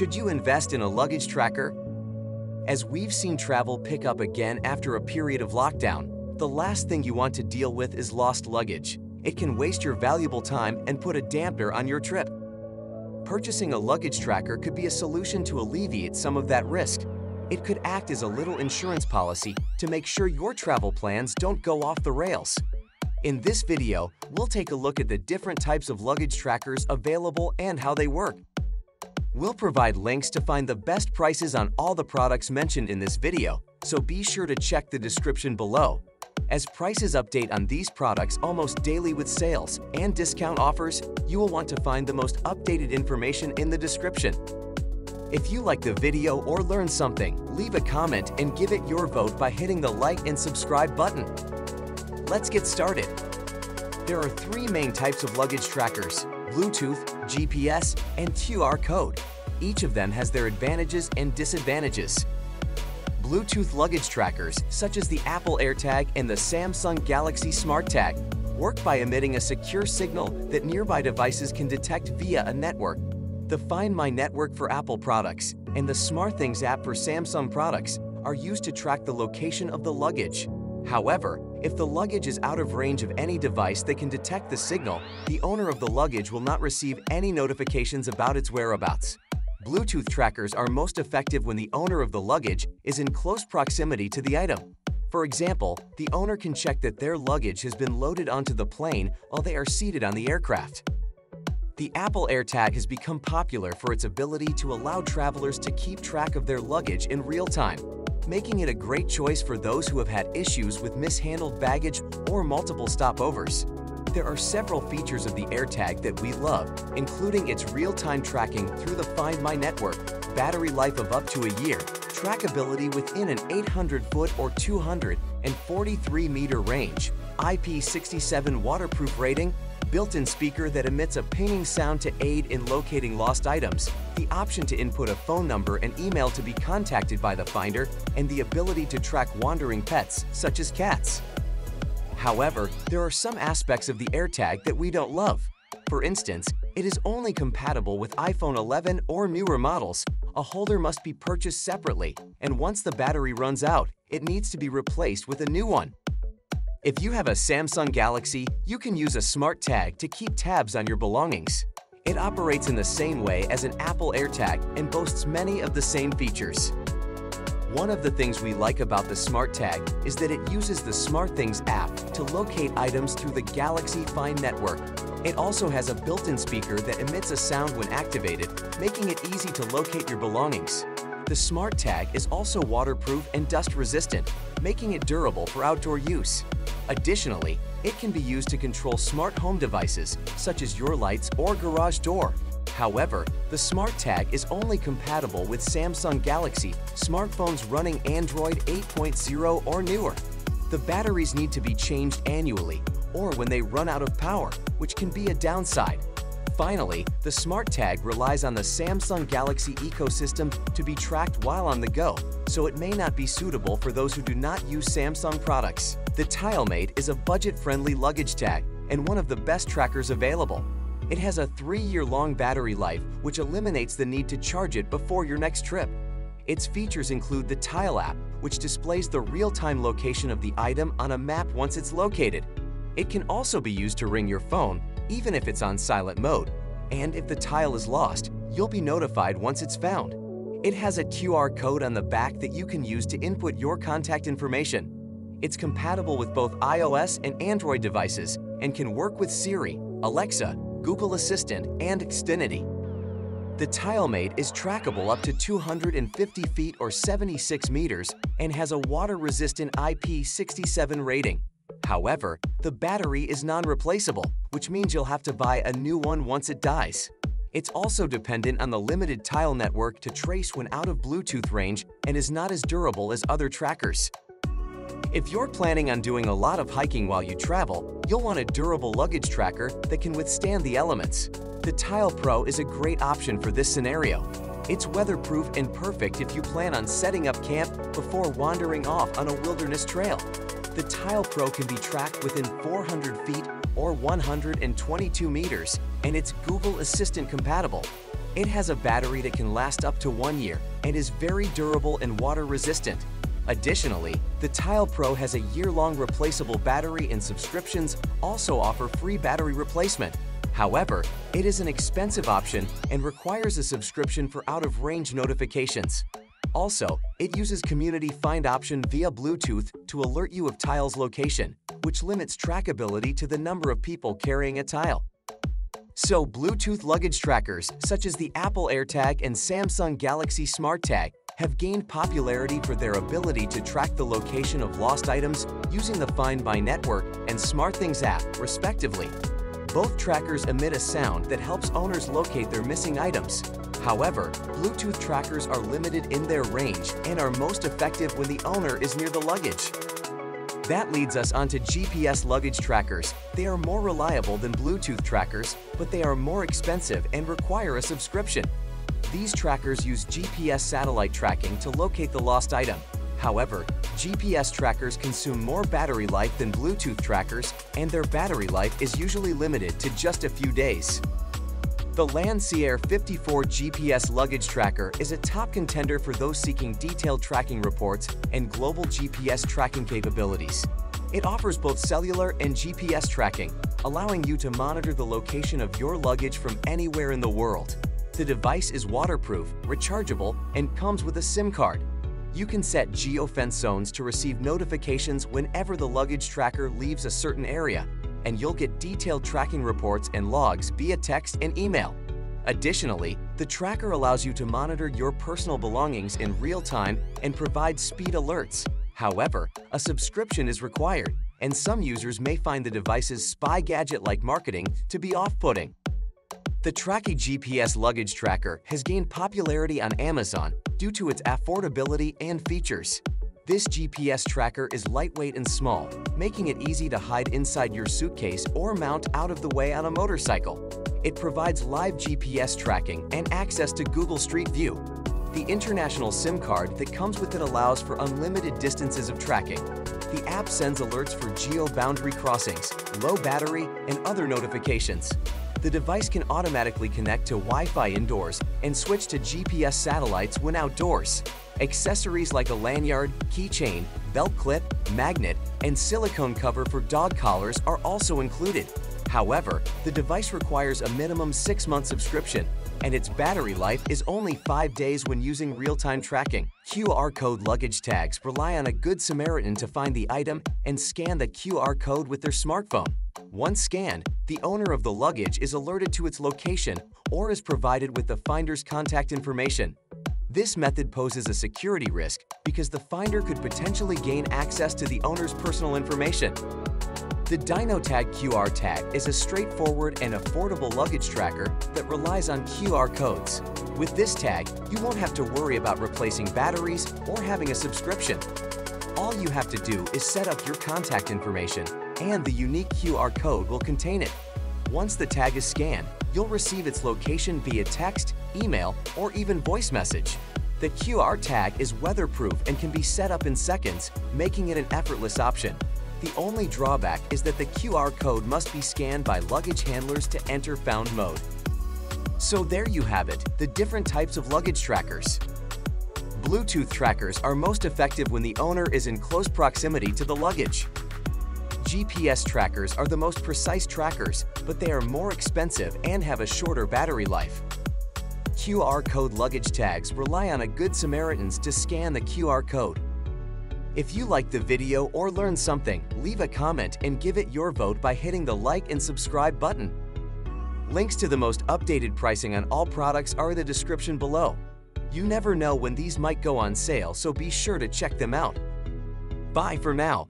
Should you invest in a luggage tracker? As we've seen travel pick up again after a period of lockdown, the last thing you want to deal with is lost luggage. It can waste your valuable time and put a dampener on your trip. Purchasing a luggage tracker could be a solution to alleviate some of that risk. It could act as a little insurance policy to make sure your travel plans don't go off the rails. In this video, we'll take a look at the different types of luggage trackers available and how they work. We'll provide links to find the best prices on all the products mentioned in this video, so be sure to check the description below, as prices update on these products almost daily with sales and discount offers. You will want to find the most updated information in the description. If you like the video or learned something, leave a comment and give it your vote by hitting the like and subscribe button. Let's get started. There are three main types of luggage trackers: Bluetooth, GPS, and QR code. Each of them has their advantages and disadvantages. Bluetooth luggage trackers, such as the Apple AirTag and the Samsung Galaxy SmartTag, work by emitting a secure signal that nearby devices can detect via a network. The Find My network for Apple products and the SmartThings app for Samsung products are used to track the location of the luggage. However, if the luggage is out of range of any device that can detect the signal, the owner of the luggage will not receive any notifications about its whereabouts. Bluetooth trackers are most effective when the owner of the luggage is in close proximity to the item. For example, the owner can check that their luggage has been loaded onto the plane while they are seated on the aircraft. The Apple AirTag has become popular for its ability to allow travelers to keep track of their luggage in real time, making it a great choice for those who have had issues with mishandled baggage or multiple stopovers. There are several features of the AirTag that we love, including its real-time tracking through the Find My network, battery life of up to a year, trackability within an 800-foot or 243-meter range, IP67 waterproof rating, built-in speaker that emits a pinging sound to aid in locating lost items, the option to input a phone number and email to be contacted by the finder, and the ability to track wandering pets, such as cats. However, there are some aspects of the AirTag that we don't love. For instance, it is only compatible with iPhone 11 or newer models. A holder must be purchased separately, and once the battery runs out, it needs to be replaced with a new one. If you have a Samsung Galaxy, you can use a SmartTag to keep tabs on your belongings. It operates in the same way as an Apple AirTag and boasts many of the same features. One of the things we like about the SmartTag is that it uses the SmartThings app to locate items through the Galaxy Find network. It also has a built-in speaker that emits a sound when activated, making it easy to locate your belongings. The SmartTag is also waterproof and dust-resistant, making it durable for outdoor use. Additionally, it can be used to control smart home devices, such as your lights or garage door. However, the SmartTag is only compatible with Samsung Galaxy smartphones running Android 8.0 or newer. The batteries need to be changed annually or when they run out of power, which can be a downside. Finally, the SmartTag relies on the Samsung Galaxy ecosystem to be tracked while on the go, so it may not be suitable for those who do not use Samsung products. The Tile Mate is a budget-friendly luggage tag and one of the best trackers available. It has a 3-year-long battery life, which eliminates the need to charge it before your next trip. Its features include the Tile app, which displays the real-time location of the item on a map once it's located. It can also be used to ring your phone, even if it's on silent mode, and if the tile is lost, you'll be notified once it's found. It has a QR code on the back that you can use to input your contact information. It's compatible with both iOS and Android devices and can work with Siri, Alexa, Google Assistant, and Xfinity. The Tile Mate is trackable up to 250 feet or 76 meters and has a water-resistant IP67 rating. However, the battery is non-replaceable, which means you'll have to buy a new one once it dies. It's also dependent on the limited tile network to trace when out of Bluetooth range and is not as durable as other trackers. If you're planning on doing a lot of hiking while you travel, you'll want a durable luggage tracker that can withstand the elements. The Tile Pro is a great option for this scenario. It's weatherproof and perfect if you plan on setting up camp before wandering off on a wilderness trail. The Tile Pro can be tracked within 400 feet or 122 meters, and it's Google Assistant compatible. It has a battery that can last up to 1 year and is very durable and water resistant. Additionally, the Tile Pro has a year-long replaceable battery, and subscriptions also offer free battery replacement. However, it is an expensive option and requires a subscription for out-of-range notifications. Also, it uses Community Find option via Bluetooth to alert you of tile's location, which limits trackability to the number of people carrying a tile. So Bluetooth luggage trackers, such as the Apple AirTag and Samsung Galaxy SmartTag, have gained popularity for their ability to track the location of lost items using the Find My network and SmartThings app, respectively. Both trackers emit a sound that helps owners locate their missing items. However, Bluetooth trackers are limited in their range and are most effective when the owner is near the luggage. That leads us onto GPS luggage trackers. They are more reliable than Bluetooth trackers, but they are more expensive and require a subscription. These trackers use GPS satellite tracking to locate the lost item. However, GPS trackers consume more battery life than Bluetooth trackers, and their battery life is usually limited to just a few days. The LandSeaAir 54 GPS luggage tracker is a top contender for those seeking detailed tracking reports and global GPS tracking capabilities. It offers both cellular and GPS tracking, allowing you to monitor the location of your luggage from anywhere in the world. The device is waterproof, rechargeable, and comes with a SIM card. You can set geofence zones to receive notifications whenever the luggage tracker leaves a certain area, and you'll get detailed tracking reports and logs via text and email. Additionally, the tracker allows you to monitor your personal belongings in real time and provide speed alerts. However, a subscription is required, and some users may find the device's spy gadget-like marketing to be off-putting. The Tracki GPS luggage tracker has gained popularity on Amazon due to its affordability and features. This GPS tracker is lightweight and small, making it easy to hide inside your suitcase or mount out of the way on a motorcycle. It provides live GPS tracking and access to Google Street View. The international SIM card that comes with it allows for unlimited distances of tracking. The app sends alerts for geo-boundary crossings, low battery, and other notifications. The device can automatically connect to Wi-Fi indoors and switch to GPS satellites when outdoors. Accessories like a lanyard, keychain, belt clip, magnet, and silicone cover for dog collars are also included. However, the device requires a minimum 6-month subscription, and its battery life is only 5 days when using real-time tracking. QR code luggage tags rely on a good Samaritan to find the item and scan the QR code with their smartphone. Once scanned, the owner of the luggage is alerted to its location or is provided with the finder's contact information. This method poses a security risk because the finder could potentially gain access to the owner's personal information. The Dynotag QR tag is a straightforward and affordable luggage tracker that relies on QR codes. With this tag, you won't have to worry about replacing batteries or having a subscription. All you have to do is set up your contact information, and the unique QR code will contain it. Once the tag is scanned, you'll receive its location via text, email, or even voice message. The QR tag is weatherproof and can be set up in seconds, making it an effortless option. The only drawback is that the QR code must be scanned by luggage handlers to enter found mode. So there you have it, the different types of luggage trackers. Bluetooth trackers are most effective when the owner is in close proximity to the luggage. GPS trackers are the most precise trackers, but they are more expensive and have a shorter battery life. QR code luggage tags rely on a good Samaritans to scan the QR code. If you liked the video or learned something, leave a comment and give it your vote by hitting the like and subscribe button. Links to the most updated pricing on all products are in the description below. You never know when these might go on sale, so be sure to check them out. Bye for now.